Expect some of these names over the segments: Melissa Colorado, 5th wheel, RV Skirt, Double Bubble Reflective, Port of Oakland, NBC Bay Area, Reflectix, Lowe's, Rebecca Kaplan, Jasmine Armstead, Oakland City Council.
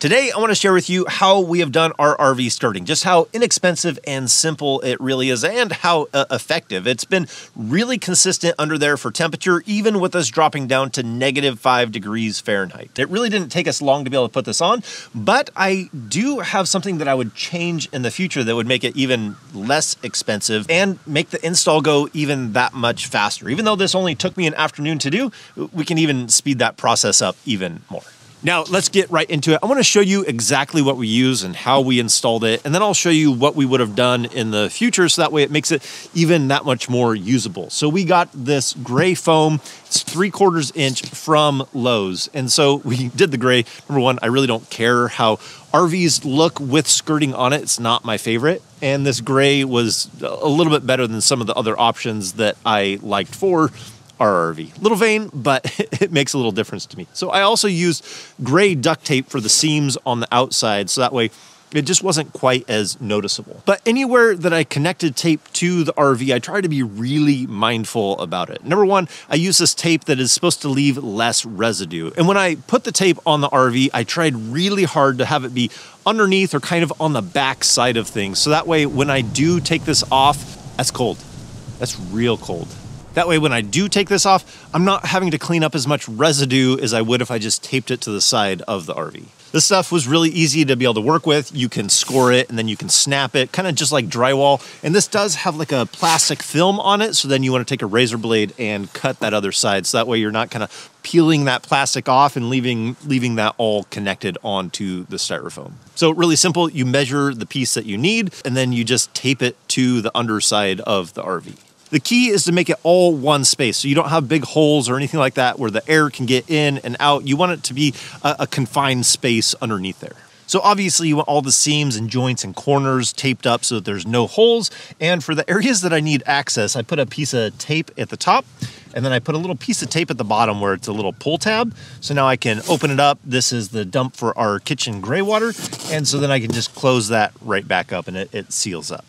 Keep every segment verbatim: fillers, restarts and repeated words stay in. Today, I want to share with you how we have done our R V skirting, just how inexpensive and simple it really is and how uh, effective. It's been really consistent under there for temperature, even with us dropping down to negative five degrees Fahrenheit. It really didn't take us long to be able to put this on, but I do have something that I would change in the future that would make it even less expensive and make the install go even that much faster. Even though this only took me an afternoon to do, we can even speed that process up even more. Now let's get right into it. I wanna show you exactly what we use and how we installed it, and then I'll show you what we would have done in the future so that way it makes it even that much more usable. So we got this gray foam, it's three quarters inch from Lowe's. And so we did the gray. Number one, I really don't care how R Vs look with skirting on it, it's not my favorite. And this gray was a little bit better than some of the other options that I liked for our R V. Little vain, but it makes a little difference to me. So I also used gray duct tape for the seams on the outside, so that way it just wasn't quite as noticeable. But anywhere that I connected tape to the R V, I try to be really mindful about it. Number one, I use this tape that is supposed to leave less residue. And when I put the tape on the R V, I tried really hard to have it be underneath or kind of on the back side of things. So that way, when I do take this off, that's cold. That's real cold. That way, when I do take this off, I'm not having to clean up as much residue as I would if I just taped it to the side of the R V. This stuff was really easy to be able to work with. You can score it and then you can snap it, kind of just like drywall. And this does have like a plastic film on it. So then you want to take a razor blade and cut that other side. So that way you're not kind of peeling that plastic off and leaving, leaving that all connected onto the styrofoam. So really simple, you measure the piece that you need and then you just tape it to the underside of the R V. The key is to make it all one space, so you don't have big holes or anything like that where the air can get in and out. You want it to be a, a confined space underneath there. So obviously you want all the seams and joints and corners taped up so that there's no holes. And for the areas that I need access, I put a piece of tape at the top, and then I put a little piece of tape at the bottom where it's a little pull tab. So now I can open it up. This is the dump for our kitchen gray water. And so then I can just close that right back up and it, it seals up.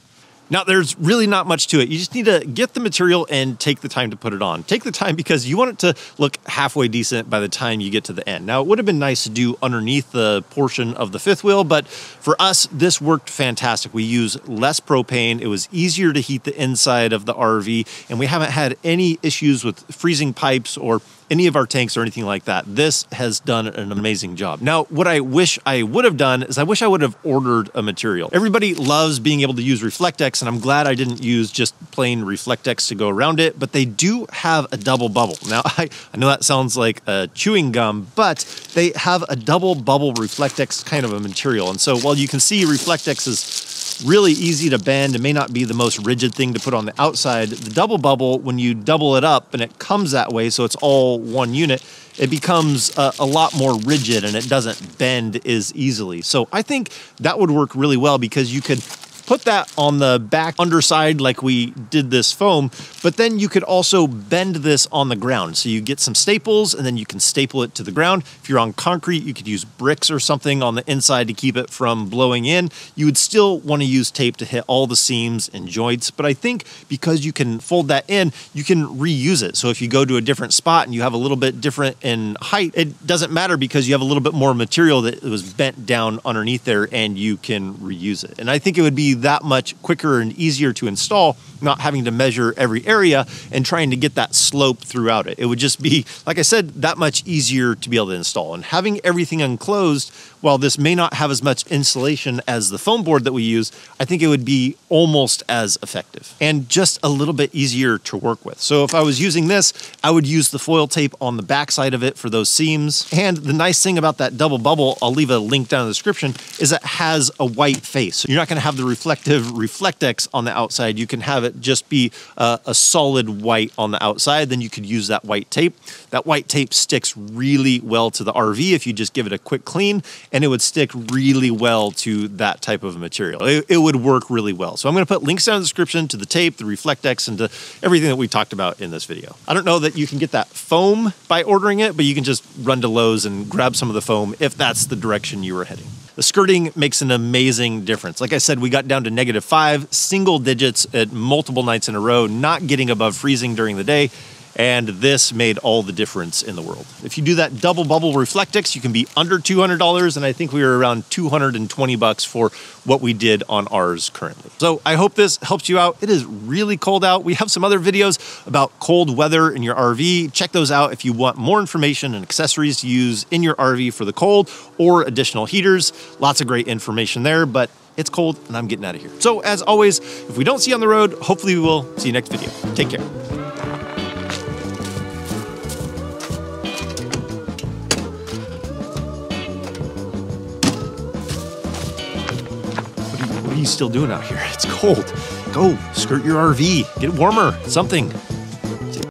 Now there's really not much to it. You just need to get the material and take the time to put it on. Take the time because you want it to look halfway decent by the time you get to the end. Now it would have been nice to do underneath the portion of the fifth wheel, but for us, this worked fantastic. We used less propane. It was easier to heat the inside of the R V, and we haven't had any issues with freezing pipes or any of our tanks or anything like that. This has done an amazing job. Now, what I wish I would have done is I wish I would have ordered a material. Everybody loves being able to use Reflectix, and I'm glad I didn't use just plain Reflectix to go around it, but they do have a double bubble. Now, I, I know that sounds like a chewing gum, but they have a double bubble Reflectix kind of a material. And so while you can see Reflectix is really easy to bend, it may not be the most rigid thing to put on the outside. The double bubble, when you double it up and it comes that way, so it's all one unit, it becomes a, a lot more rigid and it doesn't bend as easily. So I think that would work really well because you could put that on the back underside like we did this foam, but then you could also bend this on the ground. So you get some staples and then you can staple it to the ground. If you're on concrete, you could use bricks or something on the inside to keep it from blowing in. You would still want to use tape to hit all the seams and joints, but I think because you can fold that in, you can reuse it. So if you go to a different spot and you have a little bit different in height, it doesn't matter because you have a little bit more material that was bent down underneath there and you can reuse it. And I think it would be that much quicker and easier to install, not having to measure every area and trying to get that slope throughout it. It would just be, like I said, that much easier to be able to install. And having everything unclosed, while this may not have as much insulation as the foam board that we use, I think it would be almost as effective and just a little bit easier to work with. So if I was using this, I would use the foil tape on the backside of it for those seams. And the nice thing about that double bubble, I'll leave a link down in the description, is it has a white face. So you're not gonna have the reflection Reflectix on the outside. You can have it just be uh, a solid white on the outside. Then you could use that white tape. That white tape sticks really well to the R V if you just give it a quick clean, and it would stick really well to that type of material. It, it would work really well. So I'm going to put links down in the description to the tape, the Reflectix, and to everything that we talked about in this video. I don't know that you can get that foam by ordering it, but you can just run to Lowe's and grab some of the foam if that's the direction you were heading. The skirting makes an amazing difference. Like I said, we got down to negative five, single digits at multiple nights in a row, not getting above freezing during the day. and this made all the difference in the world. If you do that Double Bubble Reflectix, you can be under two hundred dollars, and I think we were around two hundred twenty bucks for what we did on ours currently. So I hope this helps you out. It is really cold out. We have some other videos about cold weather in your R V. Check those out if you want more information and accessories to use in your R V for the cold or additional heaters. Lots of great information there, but it's cold and I'm getting out of here. So as always, if we don't see you on the road, hopefully we will. See you next video. Take care. Still doing out here? It's cold. Go skirt your R V, get warmer, something.